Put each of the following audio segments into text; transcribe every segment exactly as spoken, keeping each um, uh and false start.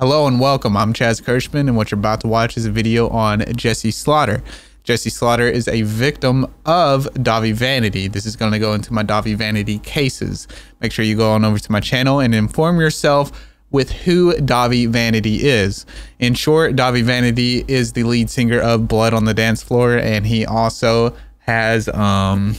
Hello and welcome. I'm Chaz Kirschman, and what you're about to watch is a video on Jessi Slaughter. Jessi Slaughter is a victim of Dahvie Vanity. This is going to go into my Dahvie Vanity cases. Make sure you go on over to my channel and inform yourself with who Dahvie Vanity is. In short, Dahvie Vanity is the lead singer of Blood on the Dance Floor, and he also has um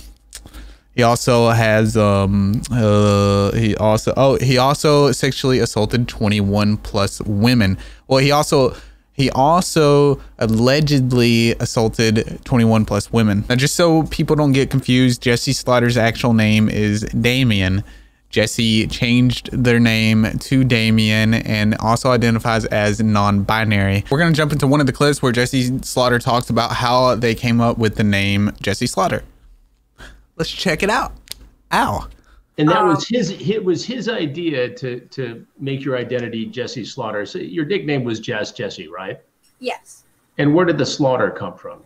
he also has um uh he also oh he also sexually assaulted twenty-one plus women. Well, he also he also allegedly assaulted twenty-one plus women. Now, just so people don't get confused, Jessi Slaughter's actual name is Damien. Jessi changed their name to Damien and also identifies as non-binary. We're going to jump into one of the clips where Jessi Slaughter talks about how they came up with the name Jessi Slaughter. Let's check it out. Ow. And that um, was his, it was his idea to, to make your identity Jessi Slaughter. So your nickname was Jess Jessi, right? Yes. And where did the Slaughter come from?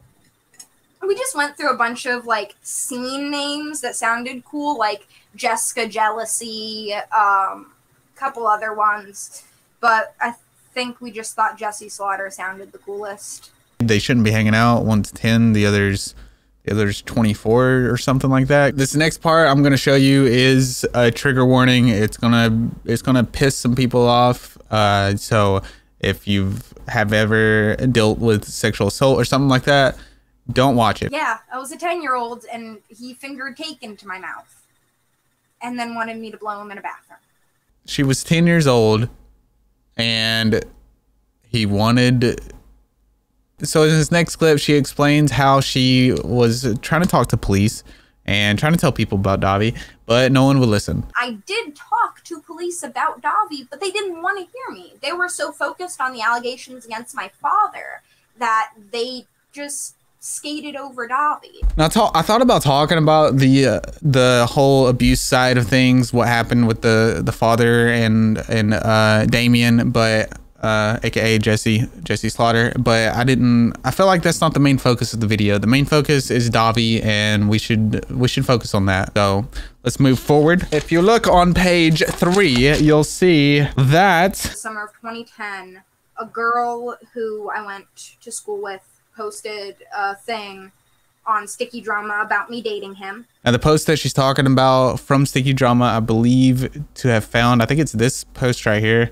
We just went through a bunch of like scene names that sounded cool, like Jessica Jealousy, um, a couple other ones. But I think we just thought Jessi Slaughter sounded the coolest. They shouldn't be hanging out. One's ten, the other's... there's twenty-four or something like that. This next part I'm going to show you is a trigger warning. It's gonna it's gonna piss some people off. Uh, so if you've have ever dealt with sexual assault or something like that, don't watch it. Yeah, I was a ten year old and he fingered cake into my mouth and then wanted me to blow him in a bathroom. She was ten years old and he wanted. So in this next clip, she explains how she was trying to talk to police and trying to tell people about Dahvie, but no one would listen. I did talk to police about Dahvie, but they didn't want to hear me. They were so focused on the allegations against my father that they just skated over Dahvie. Now, I thought about talking about the uh, the whole abuse side of things, what happened with the, the father and, and uh, Damien, but... Uh, aka Jessi, Jessi Slaughter, but I didn't. I feel like that's not the main focus of the video. The main focus is Dahvie, and we should we should focus on that. So let's move forward. If you look on page three, you'll see that summer of twenty ten, a girl who I went to school with posted a thing on Sticky Drama about me dating him. Now, the post that she's talking about from Sticky Drama, I believe to have found. I think it's this post right here,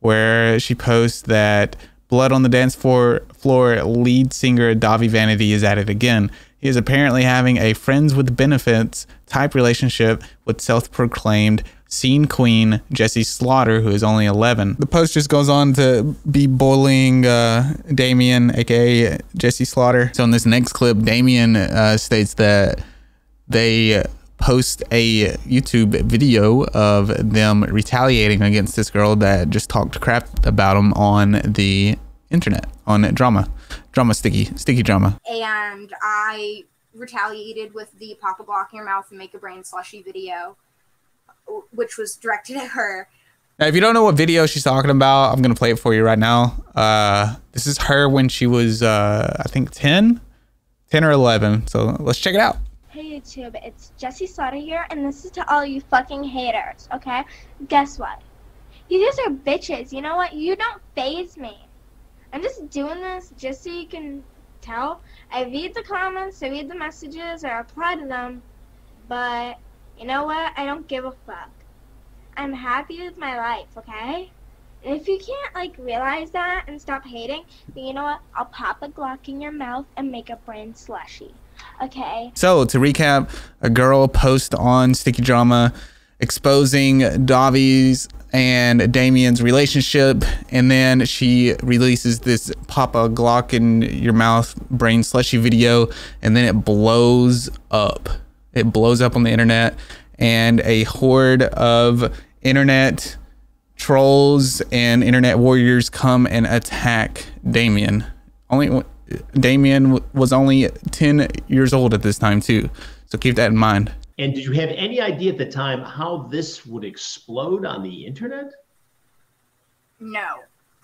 where she posts that Blood on the Dance Floor, floor lead singer Dahvie Vanity is at it again. He is apparently having a friends with benefits type relationship with self-proclaimed scene queen Jessi Slaughter, who is only eleven. The post just goes on to be bullying uh, Damien, aka Jessi Slaughter. So in this next clip, Damien uh, states that they... Uh, post a YouTube video of them retaliating against this girl that just talked crap about them on the internet, on drama, drama sticky, sticky drama. And I retaliated with the pop a block in your mouth and make a brain slushy video, which was directed at her. Now, if you don't know what video she's talking about, I'm going to play it for you right now. Uh, this is her when she was, uh, I think ten, ten or eleven. So let's check it out. Hey YouTube, it's Jessi Slaughter here, and this is to all you fucking haters, okay? Guess what? You guys are bitches, you know what? You don't faze me. I'm just doing this just so you can tell. I read the comments, I read the messages, I reply to them, but you know what? I don't give a fuck. I'm happy with my life, okay? And if you can't, like, realize that and stop hating, then you know what? I'll pop a Glock in your mouth and make a brain slushy. Okay. So to recap, a girl post on Sticky Drama exposing Dahvie's and Damien's relationship, and then she releases this pop a Glock in your mouth brain slushy video, and then it blows up. It blows up on the internet, and a horde of internet trolls and internet warriors come and attack Damien. Only. Damien was only ten years old at this time too, so keep that in mind. And did you have any idea at the time how this would explode on the internet? No.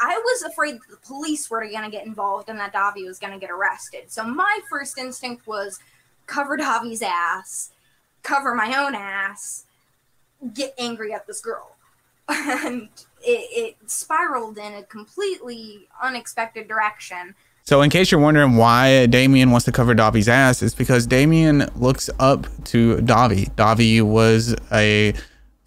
I was afraid that the police were going to get involved and that Dahvie was going to get arrested. So my first instinct was cover Dahvie's ass, cover my own ass, get angry at this girl. and it, it spiraled in a completely unexpected direction. So in case you're wondering why Damien wants to cover Dahvie's ass, it's because Damien looks up to Dahvie. Dahvie was a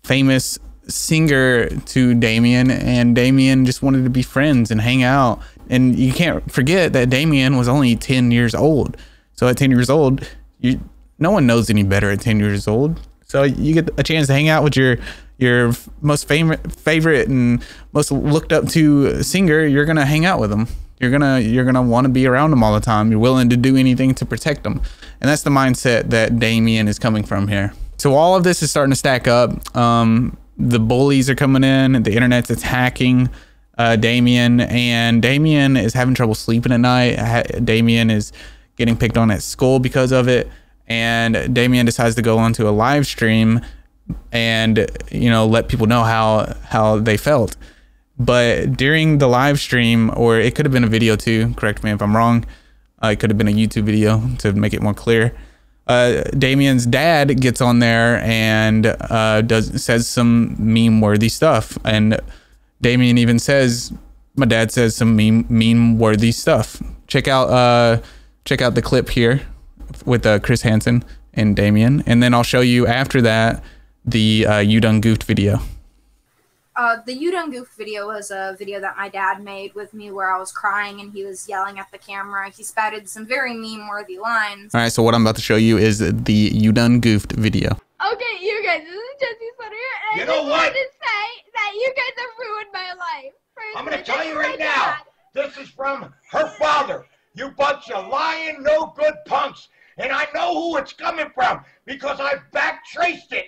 famous singer to Damien, and Damien just wanted to be friends and hang out. And you can't forget that Damien was only ten years old. So at ten years old, you no one knows any better at ten years old. So you get a chance to hang out with your your most favorite favorite and most looked up to singer. You're going to hang out with them. You're going to you're going to want to be around them all the time. You're willing to do anything to protect them. And that's the mindset that Damien is coming from here. So all of this is starting to stack up. Um, the bullies are coming in. The internet's attacking uh, Damien, and Damien is having trouble sleeping at night. Ha Damien is getting picked on at school because of it. And Damien decides to go onto a live stream and, you know, let people know how how they felt. But during the live stream, or it could have been a video too, correct me if I'm wrong, uh, it could have been a YouTube video to make it more clear, uh, Damien's dad gets on there and uh, does says some meme-worthy stuff. And Damien even says, my dad says some meme, meme-worthy stuff. Check out, uh, check out the clip here with uh, Chris Hansen and Damien. And then I'll show you after that the uh, You Done Goofed video. Uh, the You Done Goofed video was a video that my dad made with me where I was crying and he was yelling at the camera. He spouted some very meme-worthy lines. All right, so what I'm about to show you is the You Done Goofed video. Okay, you guys, this is Jessi Slaughter, and you I know just what? wanted to say that you guys have ruined my life. First, I'm going to tell you right now, dad. This is from her father. You bunch of lying, no-good punks. And I know who it's coming from because I back-traced it.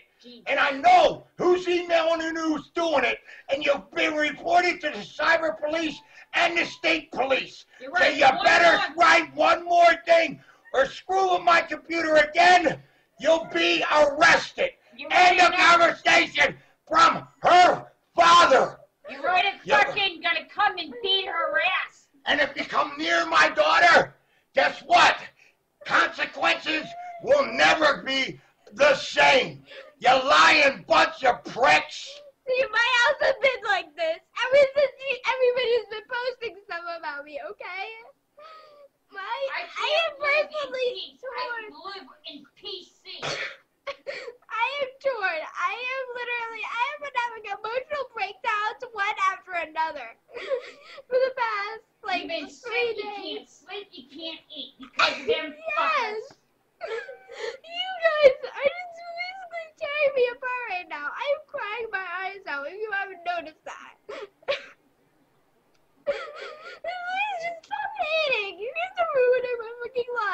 And I know who's emailing and who's doing it. And you've been reported to the cyber police and the state police. You're right. So you one better one. write one more thing or screw with my computer again. You'll be arrested. You End of conversation from her father. You right it's fucking gonna come and beat her ass. And if you come near my daughter, guess what? Consequences will never be the same. You lying bunch of pricks! See, my house has been like this ever since everybody's been posting stuff about me, okay? My, I, I am personally torn. I live in P C. I am torn. I am literally, I have been having emotional breakdowns one after another for the past, like, three sick, days. You can't sleep, you can't eat because of them yes. fuckers. You guys are just basically tearing me apart right now. I am crying my eyes out if you haven't noticed that. Please just stop hating. You guys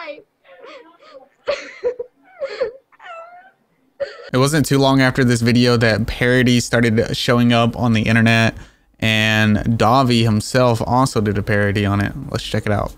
are ruining my fucking life. It wasn't too long after this video that parodies started showing up on the internet, and Dahvie himself also did a parody on it. Let's check it out.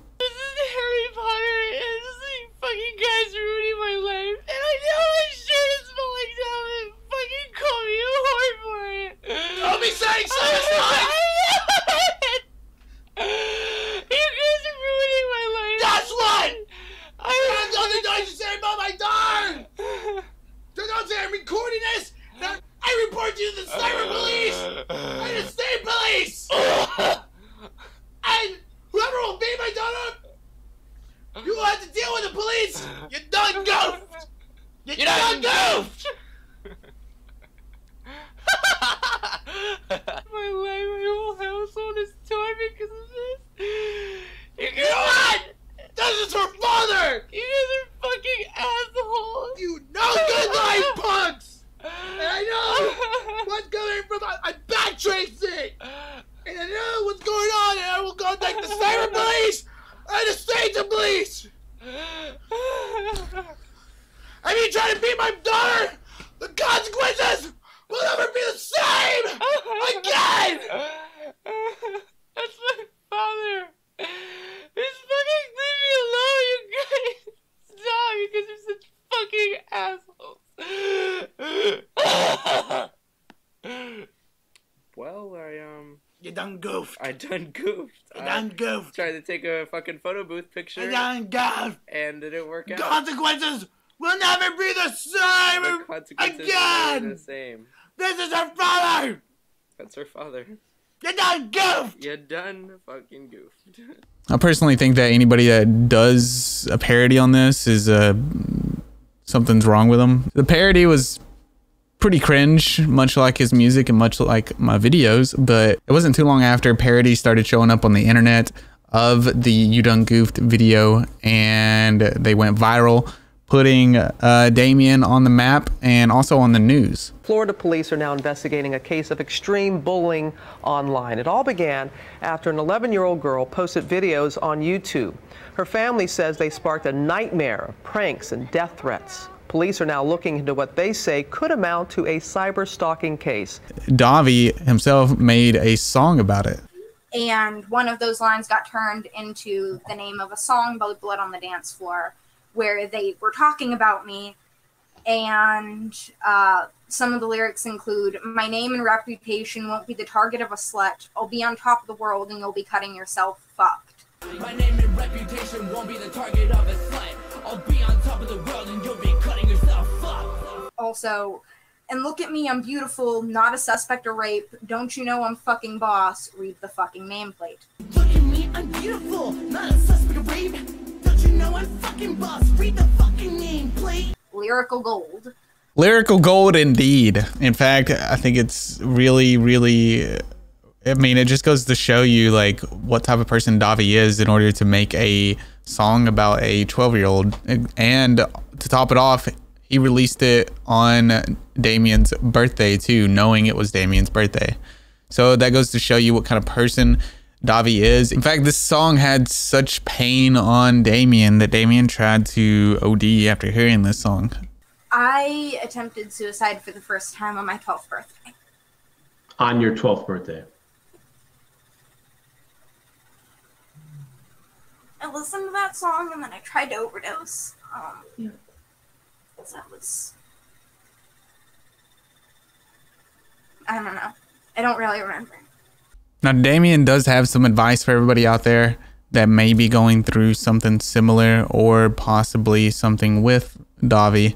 Tried to take a fucking photo booth picture. And God, and it didn't work out. Consequences will never be the same. The consequences again. Will never be the same. This is her father. That's her father. You done goofed! You done fucking goofed. I personally think that anybody that does a parody on this is uh, something's wrong with them. The parody was pretty cringe, much like his music and much like my videos, but it wasn't too long after parody started showing up on the internet of the You Done Goofed video, and they went viral, putting uh, Damien on the map and also on the news. Florida police are now investigating a case of extreme bullying online. It all began after an eleven-year-old girl posted videos on YouTube. Her family says they sparked a nightmare of pranks and death threats. Police are now looking into what they say could amount to a cyber stalking case. Dahvie himself made a song about it. And one of those lines got turned into the name of a song by Blood on the Dance Floor, where they were talking about me. And uh, some of the lyrics include, my name and reputation won't be the target of a slut. I'll be on top of the world and you'll be cutting yourself fucked. My name and reputation won't be the target of a slut. I'll be on top of the world and you'll be cutting yourself fucked. Also, and look at me, I'm beautiful, not a suspect of rape. Don't you know I'm fucking boss? Read the fucking nameplate. Look at me, I'm beautiful, not a suspect of rape. Don't you know I'm fucking boss? Read the fucking nameplate. Lyrical gold. Lyrical gold indeed. In fact, I think it's really, really, I mean, it just goes to show you like what type of person Dahvie is in order to make a song about a twelve year old. And to top it off, he released it on Damien's birthday too, knowing it was Damien's birthday. So that goes to show you what kind of person Dahvie is. In fact, this song had such pain on Damien that Damien tried to O D after hearing this song. I attempted suicide for the first time on my twelfth birthday. On your twelfth birthday? I listened to that song and then I tried to overdose. Um, yeah. That was, I don't know. I don't really remember. Now, Damien does have some advice for everybody out there that may be going through something similar or possibly something with Dahvie.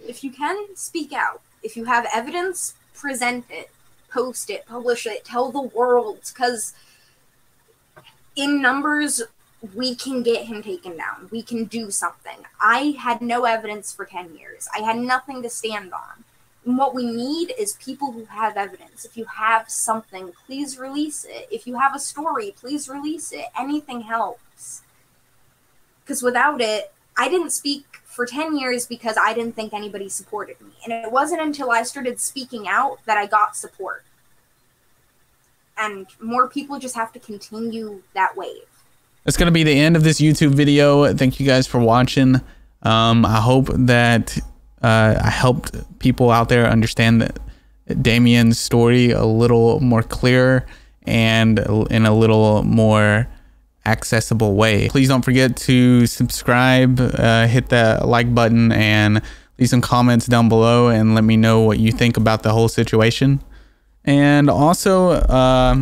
If you can, speak out. If you have evidence, present it, post it, publish it, tell the world, because in numbers, we can get him taken down. We can do something. I had no evidence for ten years. I had nothing to stand on. And what we need is people who have evidence. If you have something, please release it. If you have a story, please release it. Anything helps. Because without it, I didn't speak for ten years because I didn't think anybody supported me. And it wasn't until I started speaking out that I got support. And more people just have to continue that wave. That's going to be the end of this YouTube video. Thank you guys for watching. Um, I hope that uh, I helped people out there understand that Damien's story a little more clearer and in a little more accessible way. Please don't forget to subscribe, uh, hit that like button, and leave some comments down below and let me know what you think about the whole situation. And also, uh,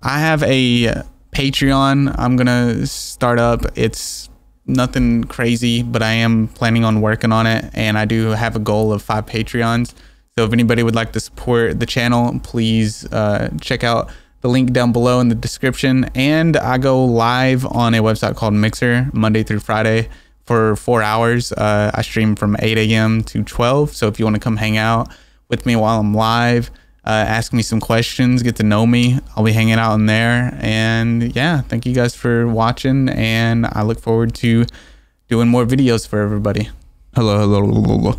I have a Patreon I'm gonna start up. It's nothing crazy, but I am planning on working on it, and I do have a goal of five Patreons. So if anybody would like to support the channel, please uh, check out the link down below in the description. And I go live on a website called Mixer Monday through Friday for four hours. uh, I stream from eight A M to twelve, so if you want to come hang out with me while I'm live, Uh, ask me some questions, get to know me. I'll be hanging out in there. And yeah, thank you guys for watching, and I look forward to doing more videos for everybody. Hello, hello, hello, hello.